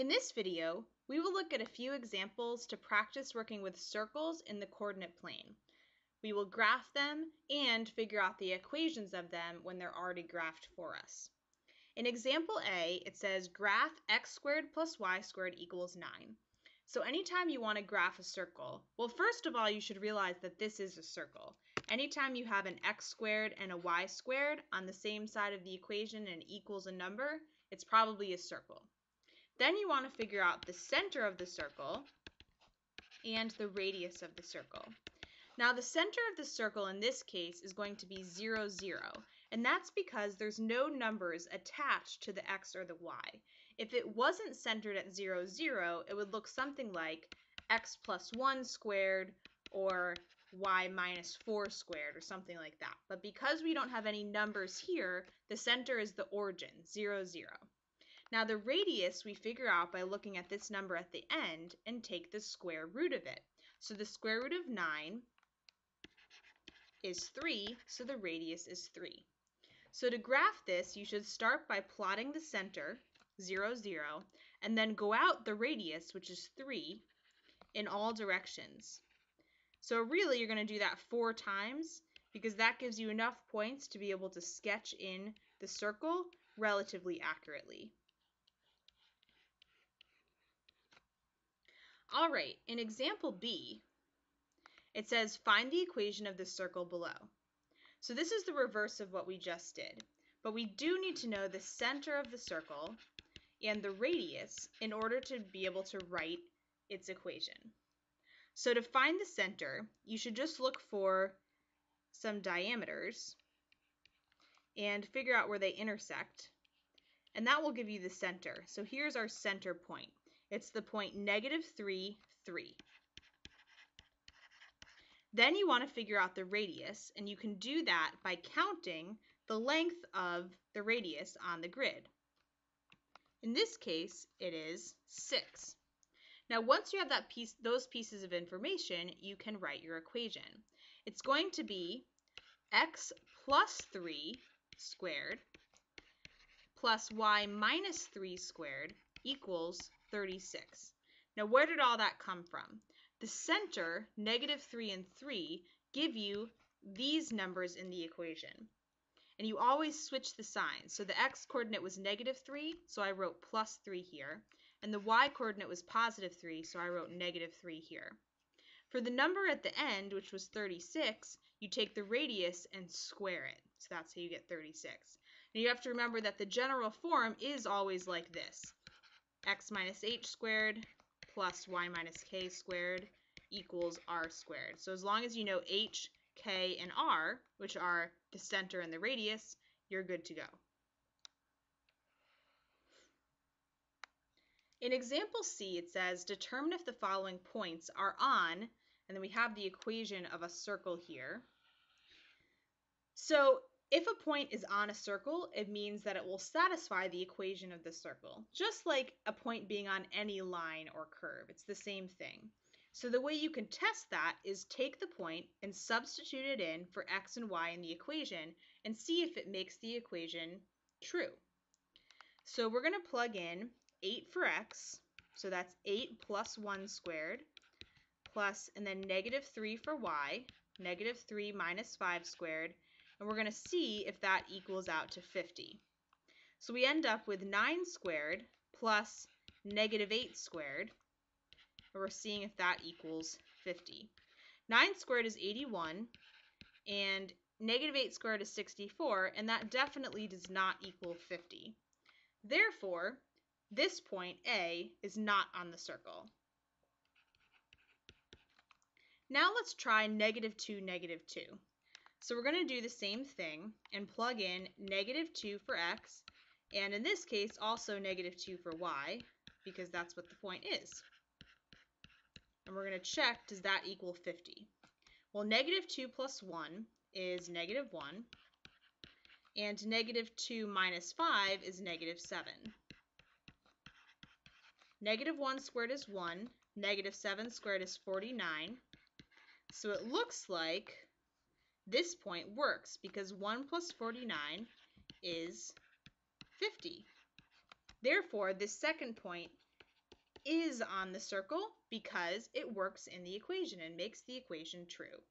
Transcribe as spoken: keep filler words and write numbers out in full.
In this video, we will look at a few examples to practice working with circles in the coordinate plane. We will graph them and figure out the equations of them when they're already graphed for us. In example A, it says graph x squared plus y squared equals nine. So anytime you want to graph a circle, well, first of all, you should realize that this is a circle. Anytime you have an x squared and a y squared on the same side of the equation and equals a number, it's probably a circle. Then you want to figure out the center of the circle and the radius of the circle. Now the center of the circle in this case is going to be zero, zero, and that's because there's no numbers attached to the x or the y. If it wasn't centered at zero, zero, it would look something like x plus one squared or y minus four squared or something like that. But because we don't have any numbers here, the center is the origin, zero, zero. Now the radius we figure out by looking at this number at the end and take the square root of it. So the square root of nine is three, so the radius is three. So to graph this, you should start by plotting the center, zero, zero, and then go out the radius, which is three, in all directions. So really, you're going to do that four times because that gives you enough points to be able to sketch in the circle relatively accurately. All right, in example B, it says find the equation of the circle below. So this is the reverse of what we just did, but we do need to know the center of the circle and the radius in order to be able to write its equation. So to find the center, you should just look for some diameters and figure out where they intersect, and that will give you the center. So here's our center point. It's the point negative three, three. Then you want to figure out the radius, and you can do that by counting the length of the radius on the grid. In this case, it is six. Now, once you have that piece, those pieces of information, you can write your equation. It's going to be x plus three squared plus y minus three squared equals thirty-six. Now, where did all that come from? The center, negative three and three, give you these numbers in the equation. And you always switch the signs. So the x-coordinate was negative three, so I wrote plus three here. And the y-coordinate was positive three, so I wrote negative three here. For the number at the end, which was thirty-six, you take the radius and square it. So that's how you get thirty-six. Now you have to remember that the general form is always like this. X minus h squared plus y minus k squared equals r squared. So as long as you know h, k, and r, which are the center and the radius, you're good to go. In example C, it says determine if the following points are on, and then we have the equation of a circle here. So if a point is on a circle, it means that it will satisfy the equation of the circle, just like a point being on any line or curve. It's the same thing. So the way you can test that is take the point and substitute it in for x and y in the equation and see if it makes the equation true. So we're going to plug in eight for x, so that's eight plus one squared, plus, and then negative three for y, negative three minus five squared, and we're going to see if that equals out to fifty. So we end up with nine squared plus negative eight squared, and we're seeing if that equals fifty. nine squared is eighty-one, and negative eight squared is sixty-four, and that definitely does not equal fifty. Therefore, this point, A, is not on the circle. Now let's try negative two, negative two. So we're going to do the same thing and plug in negative two for x, and in this case, also negative two for y, because that's what the point is. And we're going to check, does that equal fifty? Well, negative two plus one is negative one, and negative two minus five is negative seven. Negative one squared is one, negative seven squared is forty-nine, so it looks like this point works because one plus forty-nine is fifty. Therefore, this second point is on the circle because it works in the equation and makes the equation true.